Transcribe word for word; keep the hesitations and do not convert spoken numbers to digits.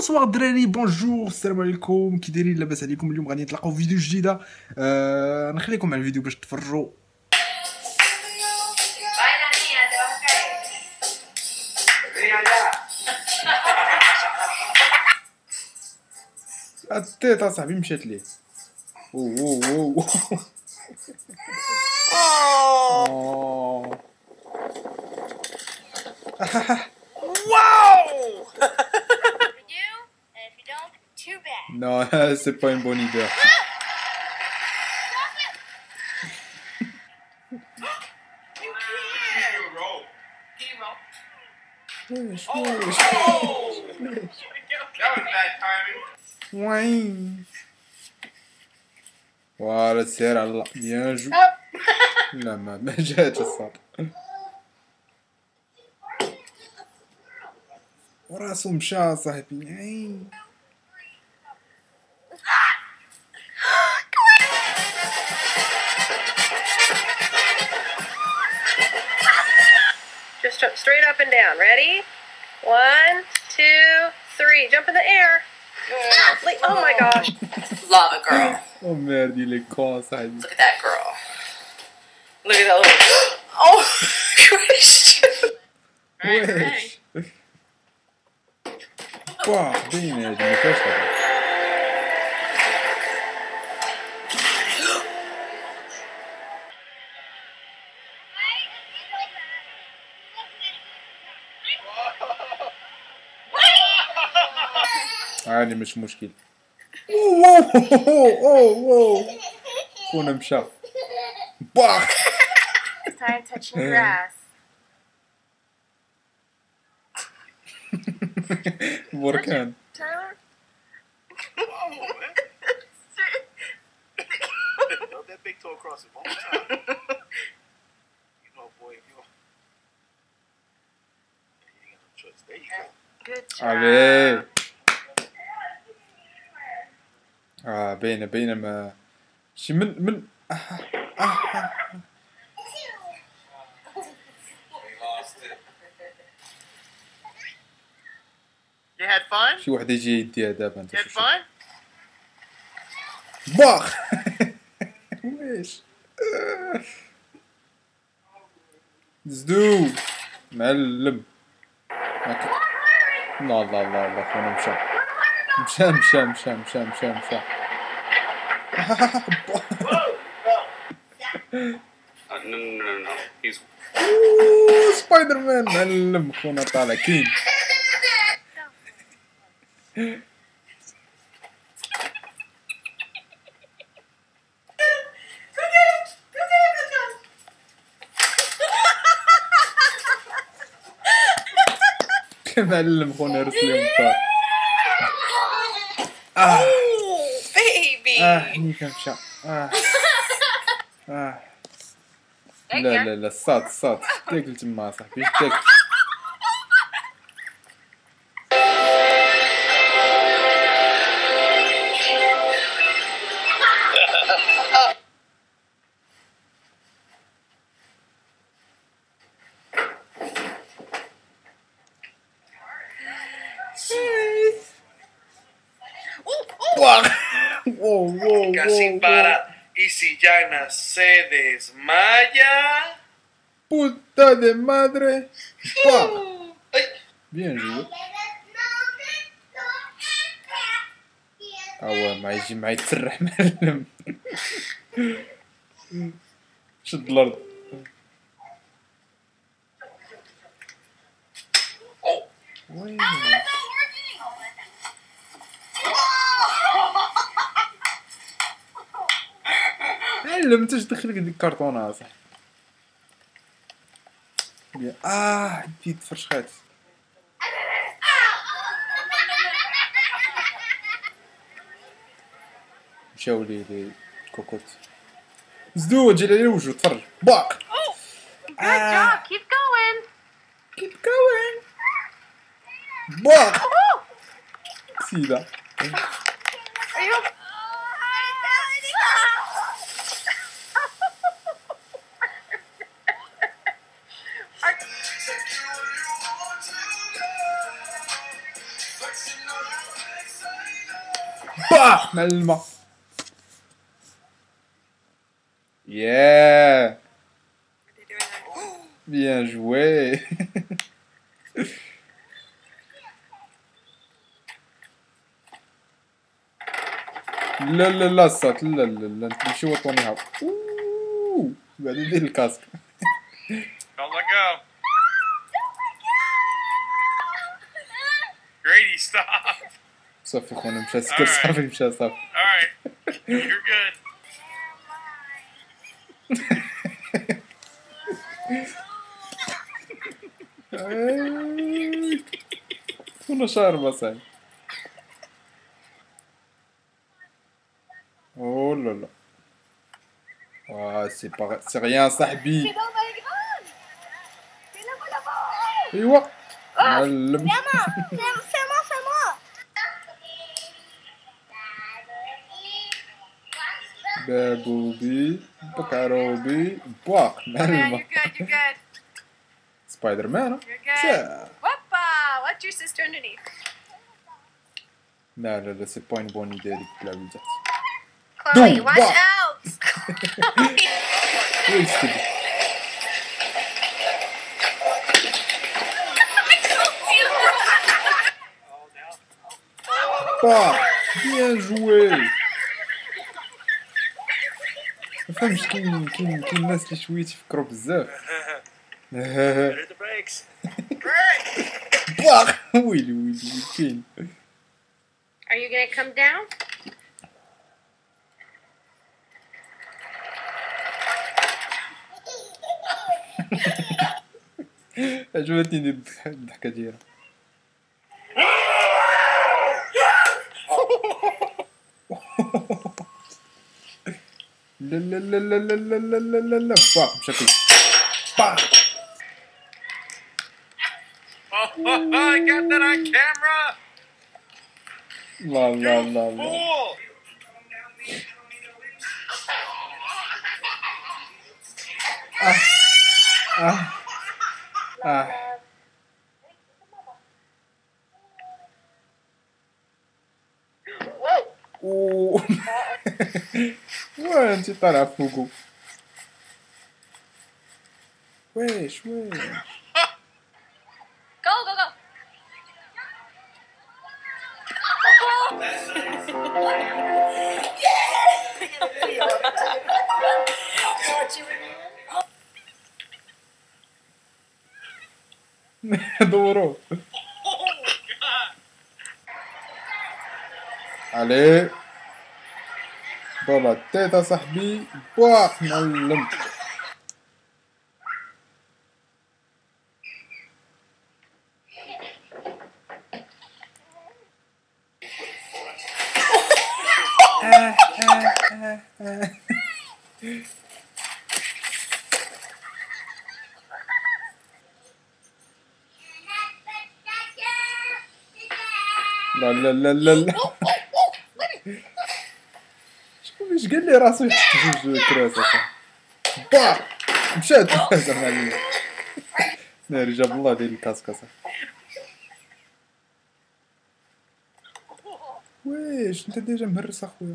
بونسوار الدراري بونجور السلام عليكم كي دايرين لاباس عليكم. اليوم غادي نتلاقاو في فيديو جديده. آه نخليكم مع الفيديو باش تفرجوا. التيت اصاحبي مشات ليه. او او او واو. Non, c'est pas une bonne idée. Oui. Voilà, c'est là. Bien joué. La main, j'ai déjà ça. وراسو مشى صاحبي. اي just straight up and down. Ready? one two three jump in the air. Oh my gosh. Love a girl. Oh merde, il est con صاحبي. Look at that girl. Look at that little. Oh Christ. All right, ready. Wow, bem, né? Já me fez falar. Ah, nem mexe mosquito. Oh, oh, oh, oh. Quando me chama. Bah. It's time to touch the grass. Working. Tyler? Held that big toe across it one more time. You know, boy, you know. You got no choice. There you go. Good job. Allez. Ah, بينا بينا ما شي من من You had fun? شي واحد يجي يديها دابا انت. You had fun? باخ. واش زدو معلم. لا لا لا لا خونا مشى. مشى مشى مشى مشى مشى مشى. No no no. He's سبايدر مان معلم خونا طالع كين. Wait, baby. Ah, you can shut. Ah, ah. La la la, sat sat. Take it to massa. Big take. Wow, wow, casi wow, para wow. Y si Yana se desmaya, puta de madre. Bien joué. اول ما يجي ما يتسرح معلم. شد الارض. معلم انت اش دخلك ديك الكرتونه صح؟ اه انتي تفرشخات. مشاو ليه الكوكوت. زدو جي على وجهو تفرج. باق. اه كيب جوين. كيب جوين. باق. سيده. ايوا Bah! Melma. Yeah. Bien joué. لا لا لا الصوت لا لا لا نمشيو طوني هاو اوووو بعد ندير الكاسك يلا جو Grady stop صافي خونا مشى سكر صافي مشى صافي alright you're good خونا شاربة صاحبي Oh là là. Ah, c'est pas... c'est rien, Sahbi. C'est dans ma grande. C'est là-bas, là-bas. Et quoi? Ah, le... C'est à moi, c'est à moi. Baboubi, Bakarobi, Bois. You're good, you're good. Spider-Man, hein? You're good. Whoppa, what's your sister underneath? Non, là, là, c'est pas une bonne idée de la visite. Chloe, Boom. watch bah. out! Chloe. bah, bien joué! ما فهمش كاين كاين كاين الناس اللي شويه تفكروا بزاف. باخ ويلي ويلي كاين. Are you gonna come down? عجبتني الضحكة ديالها لا لا لا لا لا لا لا لا لا لا باق مشاكل باق I got that on camera لا لا لا لا Ah. Ah. Whoa. Ué, onde estará fogo? Ué, ué. Go, go, go. Adorou. Ale. Bola teta sahbi. Boa, malum. Ah, ah, ah, ah. لا لا لا لا لا شكون اش قال لي راسو يحط جوج كراسه با مشات زعما عليا ناري جاب الله ديال الكاسكا واش انت ديجا مهرس اخويا